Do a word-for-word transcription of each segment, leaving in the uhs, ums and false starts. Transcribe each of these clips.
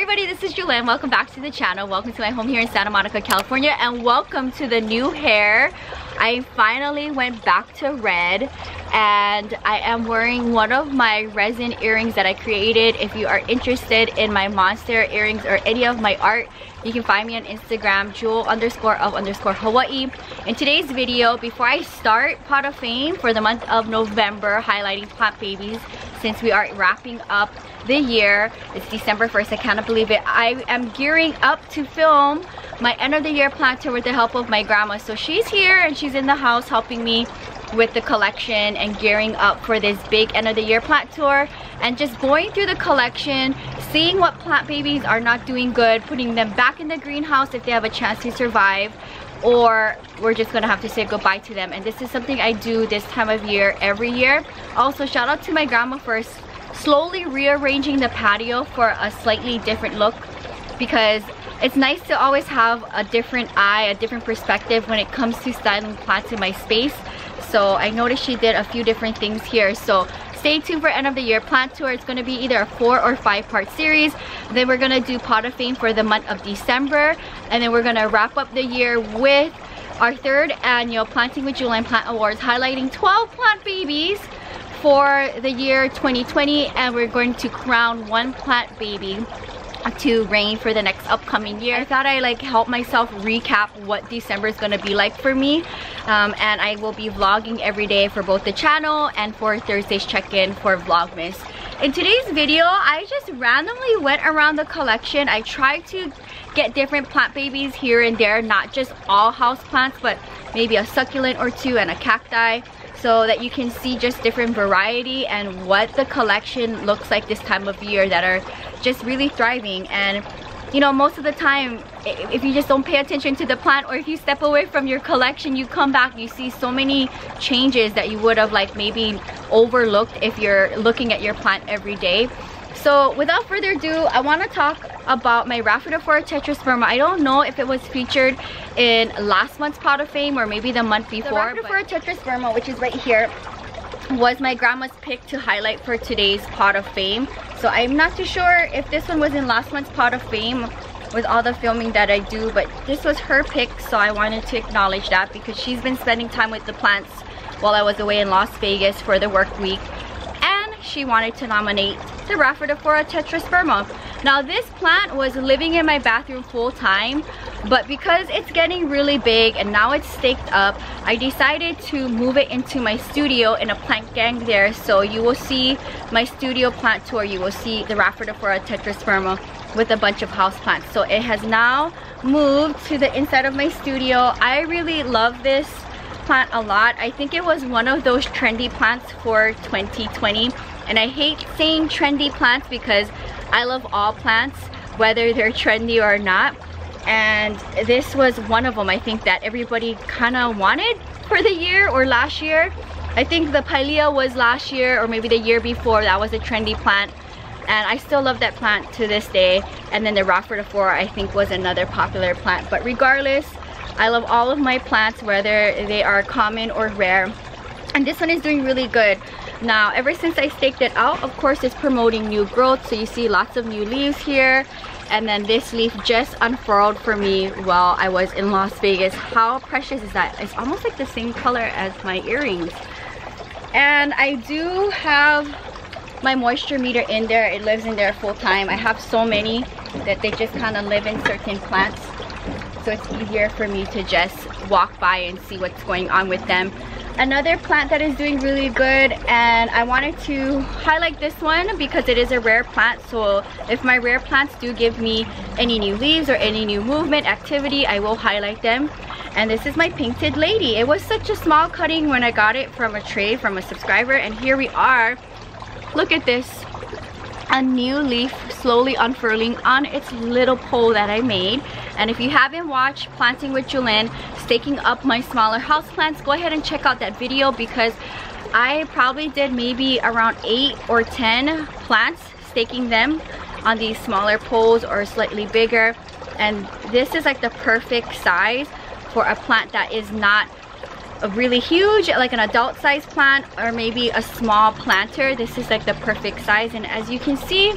everybody, this is Jewelyn. Welcome back to the channel. Welcome to my home here in Santa Monica, California, and welcome to the new hair. I finally went back to red, and I am wearing one of my resin earrings that I created. If you are interested in my monster earrings or any of my art, you can find me on Instagram, jewel underscore of underscore Hawaii. In today's video, before I start Pot of Fame for the month of November, highlighting plant babies, since we are wrapping up the year, it's December first, I cannot believe it. I am gearing up to film my end of the year planter with the help of my grandma. So she's here and she's in the house helping me with the collection and gearing up for this big end of the year plant tour, and just going through the collection, seeing what plant babies are not doing good, putting them back in the greenhouse if they have a chance to survive, or we're just gonna have to say goodbye to them. And this is something I do this time of year every year. Also, shout out to my grandma for slowly rearranging the patio for a slightly different look, because it's nice to always have a different eye, a different perspective when it comes to styling plants in my space. So I noticed she did a few different things here. So stay tuned for end of the year plant tour. It's going to be either a four or five part series. Then we're going to do Pot of Fame for the month of December, and then we're going to wrap up the year with our third annual Planting with Jewelyn Plant Awards, highlighting twelve plant babies for the year twenty twenty, and we're going to crown one plant baby to reign for the next upcoming year. I thought I like help myself recap what December is going to be like for me, um, and I will be vlogging every day for both the channel and for Thursday's check-in for Vlogmas. In today's video, I just randomly went around the collection. I tried to get different plant babies here and there, not just all house plants, but maybe a succulent or two and a cacti, so that you can see just different variety and what the collection looks like this time of year that are just really thriving. And you know, most of the time, if you just don't pay attention to the plant, or if you step away from your collection, you come back, you see so many changes that you would have like maybe overlooked if you're looking at your plant every day. So without further ado, I want to talk about my Rhaphidophora tetrasperma. I don't know if it was featured in last month's Pot of Fame or maybe the month before. The Rhaphidophora tetrasperma, which is right here, was my grandma's pick to highlight for today's Pot of Fame. So I'm not too sure if this one was in last month's Pot of Fame with all the filming that I do, but this was her pick, so I wanted to acknowledge that, because she's been spending time with the plants while I was away in Las Vegas for the work week, and she wanted to nominate the Rhaphidophora tetrasperma. Now, this plant was living in my bathroom full time, but because it's getting really big and now it's staked up, I decided to move it into my studio in a plant gang there. So you will see my studio plant tour, you will see the Rhaphidophora tetrasperma with a bunch of houseplants. So it has now moved to the inside of my studio. I really love this plant a lot. I think it was one of those trendy plants for twenty twenty, and I hate saying trendy plants because I love all plants, whether they're trendy or not, and this was one of them I think that everybody kind of wanted for the year or last year. I think the pilea was last year or maybe the year before. That was a trendy plant, and I still love that plant to this day. And then the Rhaphidophora I think was another popular plant. But regardless, I love all of my plants, whether they are common or rare, and this one is doing really good. Now, ever since I staked it out, of course, it's promoting new growth, so you see lots of new leaves here. And then this leaf just unfurled for me while I was in Las Vegas. How precious is that? It's almost like the same color as my earrings. And I do have my moisture meter in there. It lives in there full time. I have so many that they just kind of live in certain plants, so it's easier for me to just walk by and see what's going on with them. Another plant that is doing really good, and I wanted to highlight this one because it is a rare plant. So if my rare plants do give me any new leaves or any new movement activity, I will highlight them. And this is my Painted Lady. It was such a small cutting when I got it from a trade from a subscriber, and here we are. Look at this, a new leaf slowly unfurling on its little pole that I made. And if you haven't watched Planting with Jewelyn, staking up my smaller houseplants, go ahead and check out that video, because I probably did maybe around eight or ten plants, staking them on these smaller poles or slightly bigger. And this is like the perfect size for a plant that is not a really huge, like an adult size plant, or maybe a small planter. This is like the perfect size, and as you can see,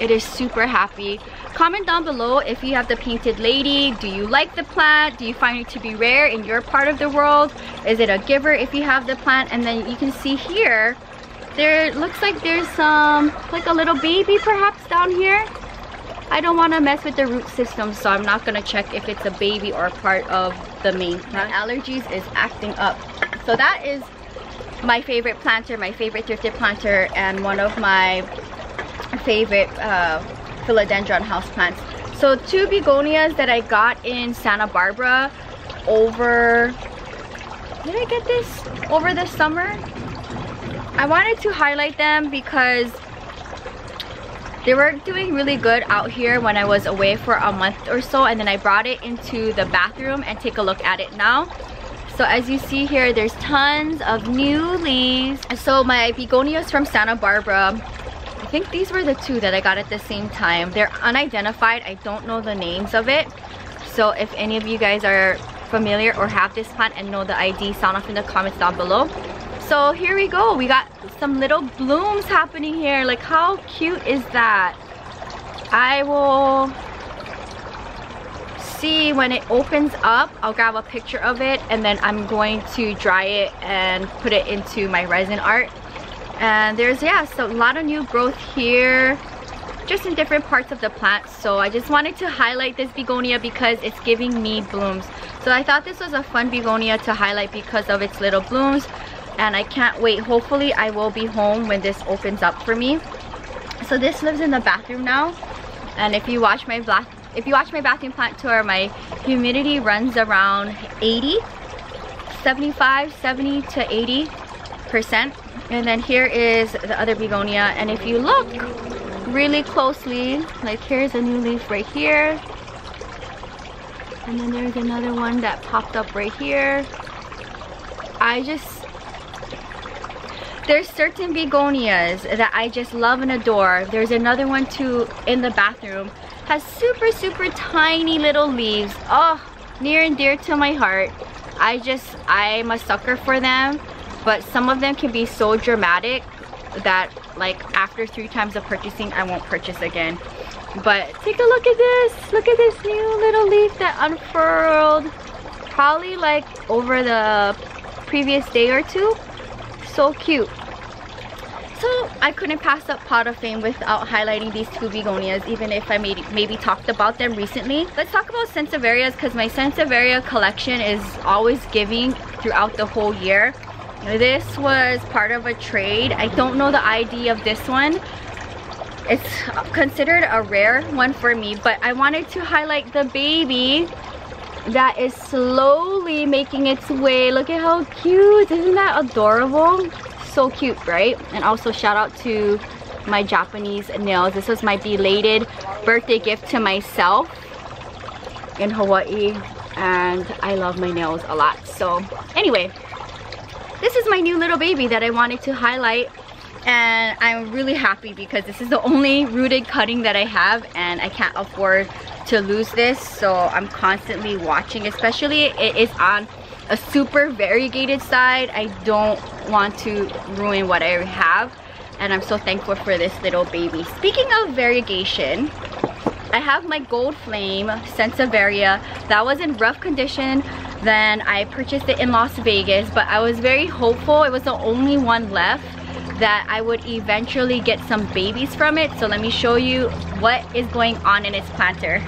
It is super happy. Comment down below if you have the painted lady. Do you like the plant? Do you find it to be rare in your part of the world? Is it a giver if you have the plant? And then you can see here, there looks like there's some, um, like a little baby perhaps down here. I don't want to mess with the root system, so I'm not going to check if it's a baby or a part of the main plant. Allergies is acting up. So that is my favorite planter, my favorite thrifted planter, and one of my favorite uh, philodendron houseplants. So two begonias that I got in Santa Barbara over, did I get this? Over the summer? I wanted to highlight them because they were doing really good out here when I was away for a month or so, and then I brought it into the bathroom and take a look at it now. So as you see here, there's tons of new leaves. So my begonias from Santa Barbara, I think these were the two that I got at the same time. They're unidentified. I don't know the names of it. So if any of you guys are familiar or have this plant and know the I D, sound off in the comments down below. So here we go. We got some little blooms happening here. Like, how cute is that? I will see when it opens up. I'll grab a picture of it, and then I'm going to dry it and put it into my resin art. And there's, yeah, so a lot of new growth here, just in different parts of the plant. So I just wanted to highlight this begonia because it's giving me blooms. So I thought this was a fun begonia to highlight because of its little blooms. And I can't wait. Hopefully I will be home when this opens up for me. So this lives in the bathroom now. And if you watch my black if you watch my bathroom plant tour, my humidity runs around eighty, seventy-five, seventy to eighty percent. And then here is the other begonia. And if you look really closely, like here's a new leaf right here. And then there's another one that popped up right here. I just There's certain begonias that I just love and adore. There's another one too in the bathroom. Has super, super tiny little leaves. Oh, near and dear to my heart. I just, I'm a sucker for them. But some of them can be so dramatic that like after three times of purchasing, I won't purchase again. But take a look at this. Look at this new little leaf that unfurled. Probably like over the previous day or two. So cute. So I couldn't pass up Pot of Fame without highlighting these two begonias, even if I maybe, maybe talked about them recently. Let's talk about sansevierias, because my sansevieria collection is always giving throughout the whole year. This was part of a trade. I don't know the I D of this one. It's considered a rare one for me, but I wanted to highlight the baby that is slowly making its way. Look at how cute. Isn't that adorable? So cute, right? And also shout out to my Japanese nails. This was my belated birthday gift to myself in Hawaii, and I love my nails a lot. So anyway, this is my new little baby that I wanted to highlight, and I'm really happy because this is the only rooted cutting that I have, and I can't afford to lose this. So I'm constantly watching, especially it is on a super variegated side. I don't want to ruin what I have, and I'm so thankful for this little baby. Speaking of variegation, I have my Gold Flame Sansevieria that was in rough condition. Then I purchased it in Las Vegas, but I was very hopeful. It was the only one left that I would eventually get some babies from it. So let me show you what is going on in its planter.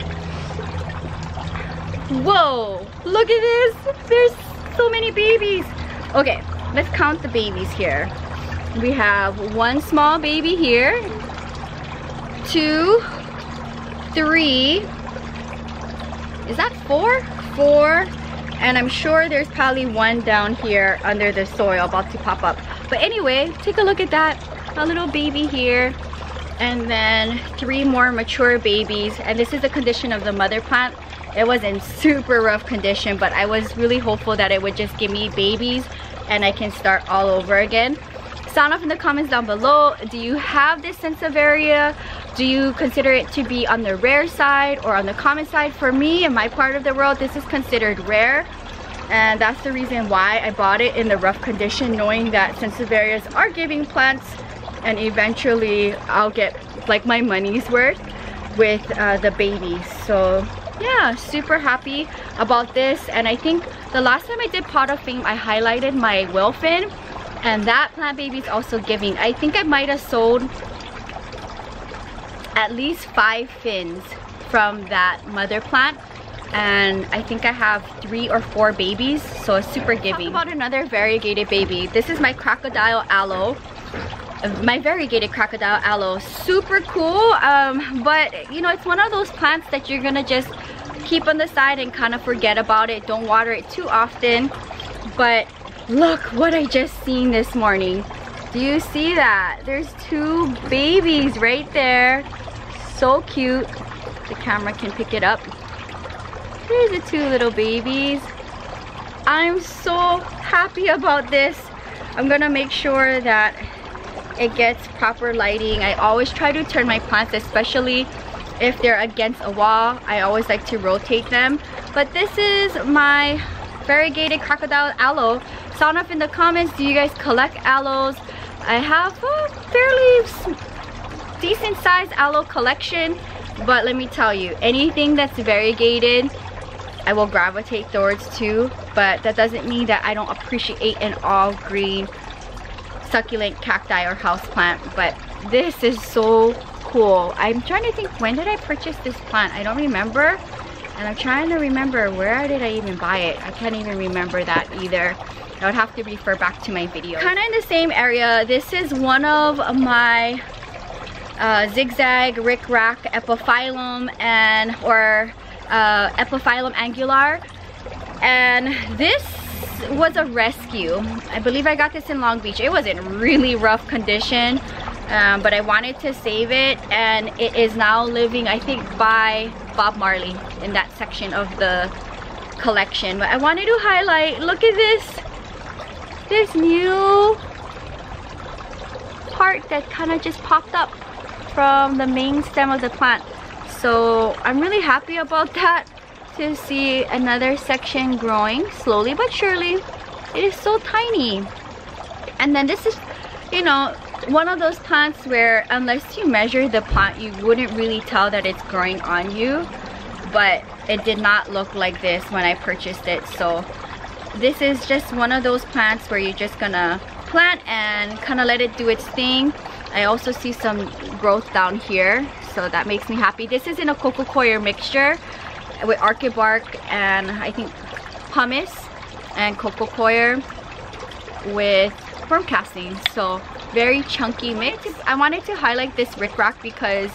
Whoa, look at this. There's so many babies. Okay, let's count the babies here. We have one small baby here, two, three, is that four? Four, and I'm sure there's probably one down here under the soil about to pop up. But anyway, take a look at that, a little baby here, and then three more mature babies. And this is the condition of the mother plant. It was in super rough condition, but I was really hopeful that it would just give me babies and I can start all over again. Sound off in the comments down below. Do you have this sansevieria? Do you consider it to be on the rare side or on the common side? For me, in my part of the world, this is considered rare. And that's the reason why I bought it in the rough condition, knowing that sansevierias are giving plants and eventually I'll get like my money's worth with uh, the babies. So yeah, super happy about this. And I think the last time I did Pot of Fame, I highlighted my whale fin, and that plant baby is also giving. I think I might have sold at least five fins from that mother plant, and I think I have three or four babies, so it's super giving. Talk about another variegated baby. This is my crocodile aloe, my variegated crocodile aloe. Super cool, um, but you know, it's one of those plants that you're gonna just keep on the side and kind of forget about it. Don't water it too often. But look what I just seen this morning. Do you see that? There's two babies right there. So cute. The camera can pick it up. Here's the two little babies. I'm so happy about this. I'm gonna make sure that it gets proper lighting. I always try to turn my plants, especially if they're against a wall. I always like to rotate them. But this is my variegated crocodile aloe. Sound off in the comments, do you guys collect aloes? I have a fairly decent sized aloe collection, but let me tell you, anything that's variegated I will gravitate towards too, but that doesn't mean that I don't appreciate an all green succulent, cacti, or houseplant. But this is so cool. I'm trying to think, when did I purchase this plant? I don't remember, and I'm trying to remember where did I even buy it. I can't even remember that either. I would have to refer back to my video. Kind of in the same area, this is one of my uh, zigzag rickrack epiphyllum and or uh, epiphyllum angular, and this was a rescue. I believe I got this in Long Beach. It was in really rough condition, um, but I wanted to save it, and it is now living, I think, by Bob Marley in that section of the collection. But I wanted to highlight, look at this, this new part that kind of just popped up from the main stem of the plant. So I'm really happy about that, to see another section growing slowly but surely. It is so tiny. And then this is, you know, one of those plants where unless you measure the plant, you wouldn't really tell that it's growing on you, but it did not look like this when I purchased it. So this is just one of those plants where you're just gonna plant and kind of let it do its thing. I also see some growth down here, so that makes me happy. This is in a coco coir mixture with orchid bark and I think pumice and coco coir with worm castings. So very chunky mix. I wanted to highlight this rickrack because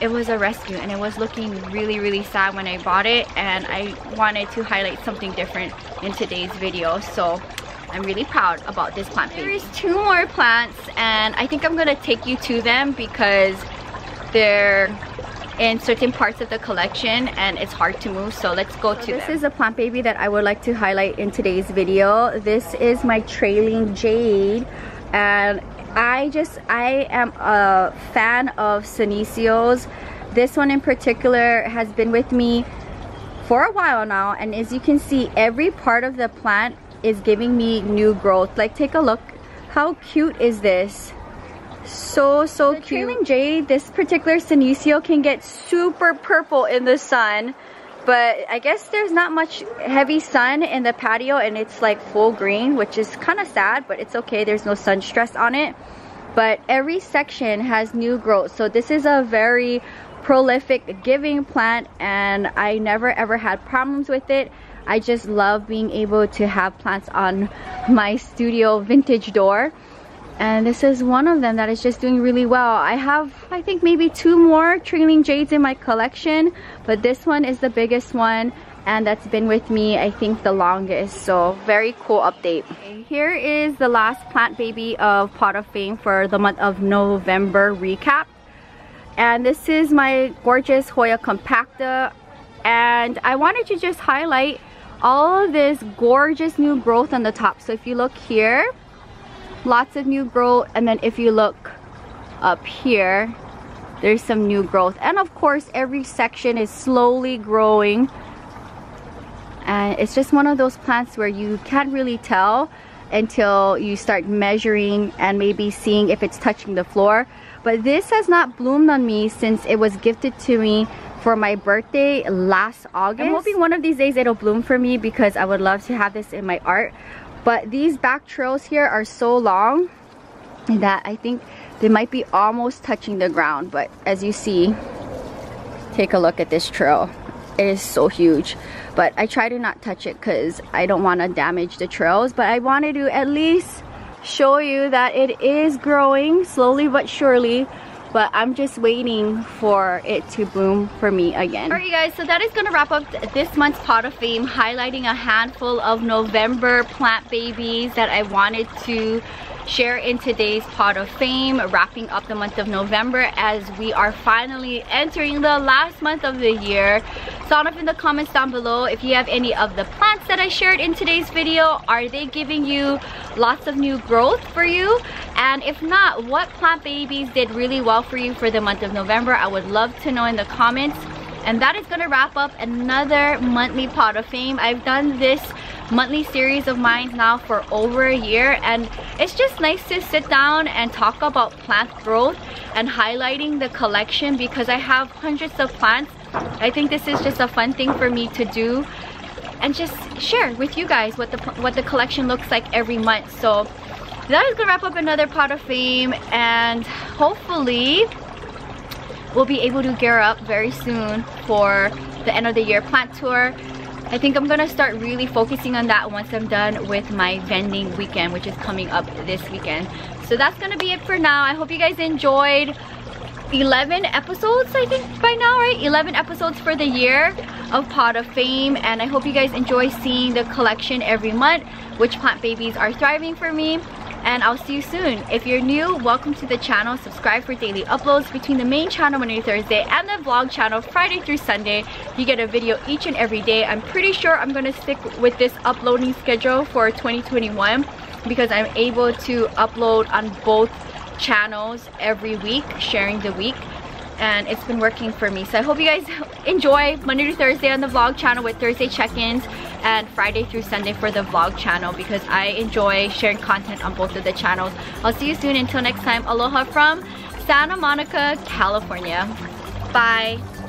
it was a rescue and it was looking really really sad when I bought it, and I wanted to highlight something different in today's video. So I'm really proud about this plant baby. There's two more plants, and I think I'm gonna take you to them because they're in certain parts of the collection and it's hard to move, so let's go to this. This is a plant baby that I would like to highlight in today's video. This is my trailing jade, and I just I am a fan of senecios. This one in particular has been with me for a while now, and as you can see, every part of the plant is giving me new growth. Like, take a look, how cute is this? So so the cute trailing jade. This particular senecio can get super purple in the sun, but I guess there's not much heavy sun in the patio and it's like full green, which is kind of sad, but it's okay, there's no sun stress on it. But every section has new growth, so this is a very prolific giving plant, and I never ever had problems with it. I just love being able to have plants on my studio vintage door. And this is one of them that is just doing really well. I have, I think, maybe two more trailing jades in my collection, but this one is the biggest one, and that's been with me, I think, the longest. So very cool update. Here is the last plant baby of Pot of Fame for the month of November recap. And this is my gorgeous Hoya Compacta. And I wanted to just highlight all of this gorgeous new growth on the top. So if you look here, lots of new growth, and then if you look up here, there's some new growth, and of course every section is slowly growing. And it's just one of those plants where you can't really tell until you start measuring and maybe seeing if it's touching the floor. But this has not bloomed on me since it was gifted to me for my birthday last August. I'm hoping one of these days it'll bloom for me because I would love to have this in my art. But these back trails here are so long that I think they might be almost touching the ground. But as you see, take a look at this trail. It is so huge. But I try to not touch it because I don't want to damage the trails. But I wanted to at least show you that it is growing slowly but surely. But I'm just waiting for it to bloom for me again. Alright you guys, so that is going to wrap up this month's Pot of Fame, highlighting a handful of November plant babies that I wanted to share in today's Pot of Fame, wrapping up the month of November as we are finally entering the last month of the year. Sound off in the comments down below if you have any of the plants that I shared in today's video. Are they giving you lots of new growth for you? And if not, what plant babies did really well for you for the month of November? I would love to know in the comments. And that is going to wrap up another monthly Pot of Fame. I've done this monthly series of mine now for over a year, and it's just nice to sit down and talk about plant growth and highlighting the collection because I have hundreds of plants. I think this is just a fun thing for me to do and just share with you guys what the what the collection looks like every month. So that is gonna wrap up another Pot of Fame, and hopefully we'll be able to gear up very soon for the end of the year plant tour. I think I'm gonna start really focusing on that once I'm done with my vending weekend, which is coming up this weekend. So that's gonna be it for now. I hope you guys enjoyed eleven episodes, I think by now, right? eleven episodes for the year of Pot of Fame, and I hope you guys enjoy seeing the collection every month, which plant babies are thriving for me. And I'll see you soon. If you're new, welcome to the channel. Subscribe for daily uploads between the main channel Monday through Thursday and the vlog channel Friday through Sunday. You get a video each and every day. I'm pretty sure I'm gonna stick with this uploading schedule for twenty twenty-one because I'm able to upload on both channels every week, sharing the week, and it's been working for me. So I hope you guys enjoy Monday to Thursday on the vlog channel with Thursday check-ins, and Friday through Sunday for the vlog channel because I enjoy sharing content on both of the channels. I'll see you soon. Until next time, aloha from Santa Monica, California. Bye.